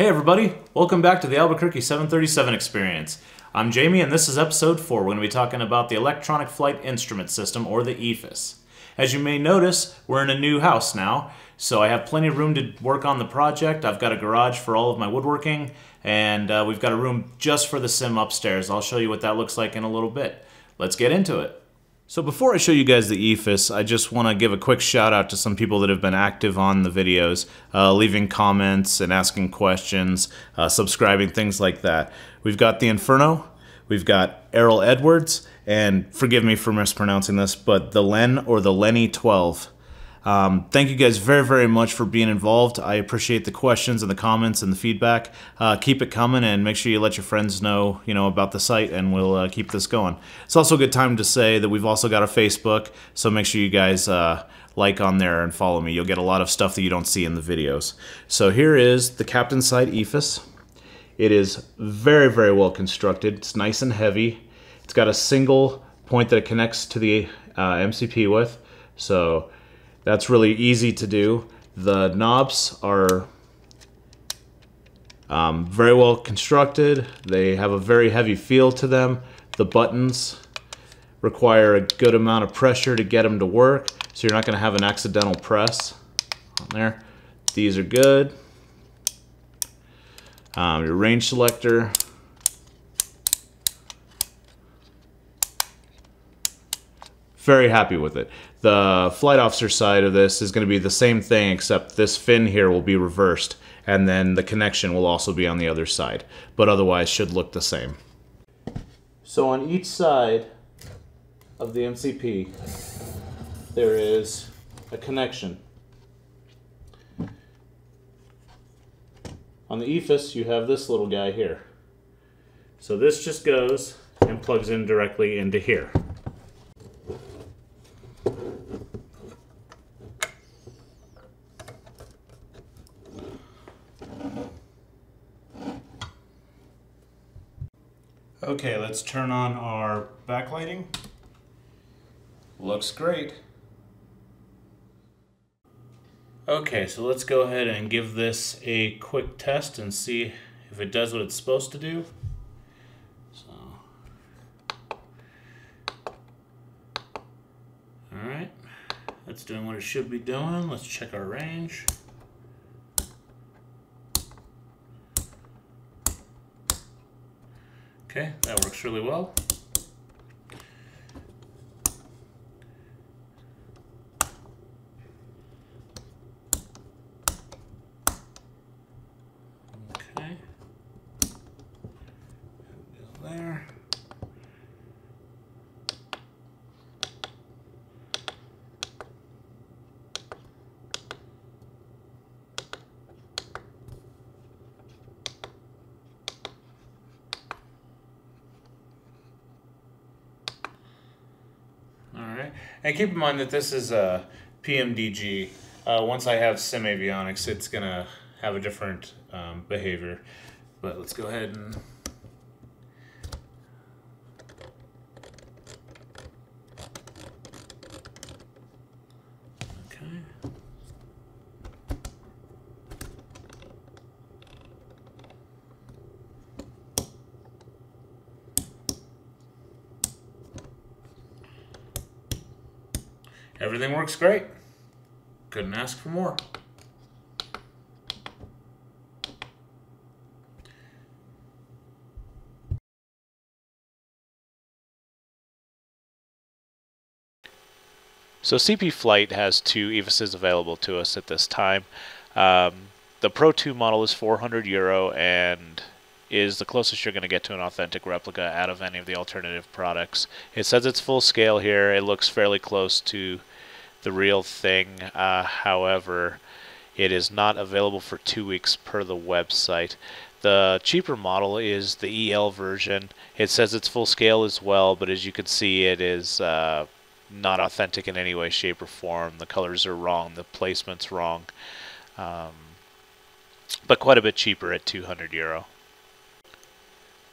Hey everybody, welcome back to the Albuquerque 737 Experience. I'm Jamie and this is episode 4 when we're talking about the Electronic Flight Instrument System, or the EFIS. As you may notice, we're in a new house now, so I have plenty of room to work on the project. I've got a garage for all of my woodworking, and we've got a room just for the sim upstairs. I'll show you what that looks like in a little bit. Let's get into it. So before I show you guys the EFIS, I just want to give a quick shout out to some people that have been active on the videos, leaving comments and asking questions, subscribing, things like that. We've got the Inferno, we've got Errol Edwards, and forgive me for mispronouncing this, but the Len or the Lenny 12. Thank you guys very, very much for being involved. I appreciate the questions and the comments and the feedback. Keep it coming and make sure you let your friends know, about the site, and we'll keep this going. It's also a good time to say that we've also got a Facebook, so make sure you guys like on there and follow me. You'll get a lot of stuff that you don't see in the videos. So here is the captain's side EFIS. It is very, very well constructed. It's nice and heavy. It's got a single point that it connects to the MCP with, so that's really easy to do. The knobs are very well constructed. They have a very heavy feel to them. The buttons require a good amount of pressure to get them to work, so you're not going to have an accidental press on there. These are good. Your range selector. Very happy with it. The flight officer side of this is going to be the same thing, except this fin here will be reversed, and then the connection will also be on the other side, but otherwise should look the same. So on each side of the MCP, there is a connection. On the EFIS, you have this little guy here. So this just goes and plugs in directly into here. Okay, let's turn on our backlighting. Looks great. Okay, so let's go ahead and give this a quick test and see if it does what it's supposed to do. So, alright, that's doing what it should be doing. Let's check our range. Okay, that works really well. Okay. Go there. And keep in mind that this is a PMDG. Once I have SimAvionics, it's going to have a different behavior. But let's go ahead and... Everything works great. Couldn't ask for more. So CP Flight has two EFISs available to us at this time. The Pro 2 model is €400 and is the closest you're going to get to an authentic replica out of any of the alternative products. It says it's full scale here. It looks fairly close to the real thing. However, it is not available for 2 weeks per the website. The cheaper model is the EL version. It says it's full scale as well, but as you can see, it is not authentic in any way, shape, or form. The colors are wrong. The placement's wrong. But quite a bit cheaper at €200.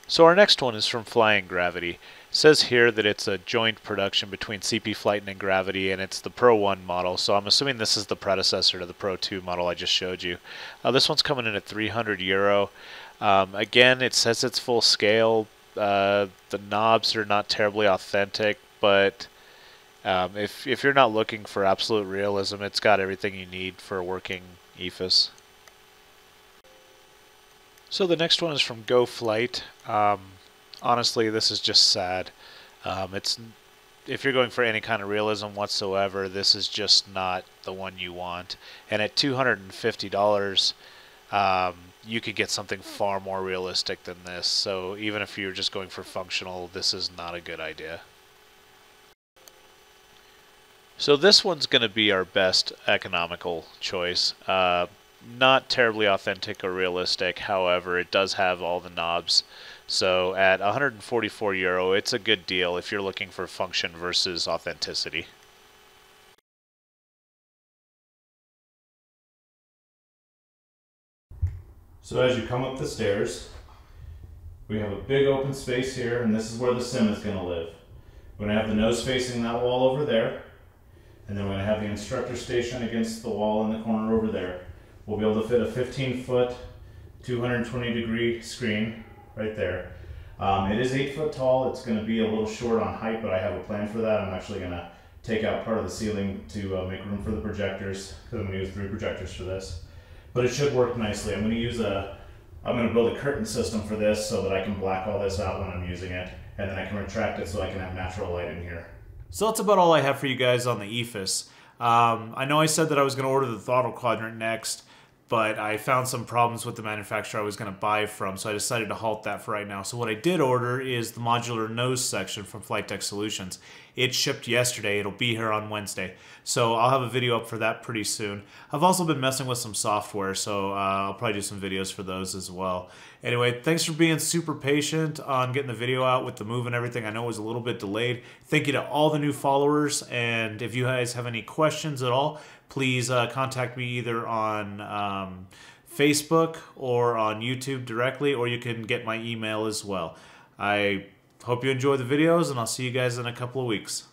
So our next one is from Flying Gravity. says here that it's a joint production between CP Flight and Gravity, and it's the Pro 1 model, so I'm assuming this is the predecessor to the Pro 2 model I just showed you. This one's coming in at €300. Again, it says it's full scale. The knobs are not terribly authentic, but if you're not looking for absolute realism, it's got everything you need for working EFIS. So the next one is from Go Flight. Honestly, this is just sad. If you're going for any kind of realism whatsoever, this is just not the one you want. And at $250, you could get something far more realistic than this. So even if you're just going for functional, this is not a good idea. So this one's going to be our best economical choice. Not terribly authentic or realistic, however, it does have all the knobs. So at €144, it's a good deal if you're looking for function versus authenticity. So as you come up the stairs, we have a big open space here, and this is where the sim is going to live. We're going to have the nose facing that wall over there, and then we're going to have the instructor station against the wall in the corner over there. We'll be able to fit a 15-foot, 220-degree screen right there. It is 8 foot tall. It's going to be a little short on height, but I have a plan for that. I'm actually going to take out part of the ceiling to make room for the projectors, because I'm going to use 3 projectors for this. But it should work nicely. I'm going to build a curtain system for this so that I can black all this out when I'm using it, and then I can retract it so I can have natural light in here. So that's about all I have for you guys on the EFIS. I know I said that I was going to order the throttle quadrant next, but I found some problems with the manufacturer I was going to buy from, so I decided to halt that for right now. So what I did order is the modular nose section from Flightdeck Solutions. It shipped yesterday. It'll be here on Wednesday. So I'll have a video up for that pretty soon. I've also been messing with some software, so I'll probably do some videos for those as well. Anyway, thanks for being super patient on getting the video out with the move and everything. I know it was a little bit delayed. Thank you to all the new followers, and if you guys have any questions at all, please contact me either on Facebook or on YouTube directly, or you can get my email as well. I hope you enjoy the videos, and I'll see you guys in a couple of weeks.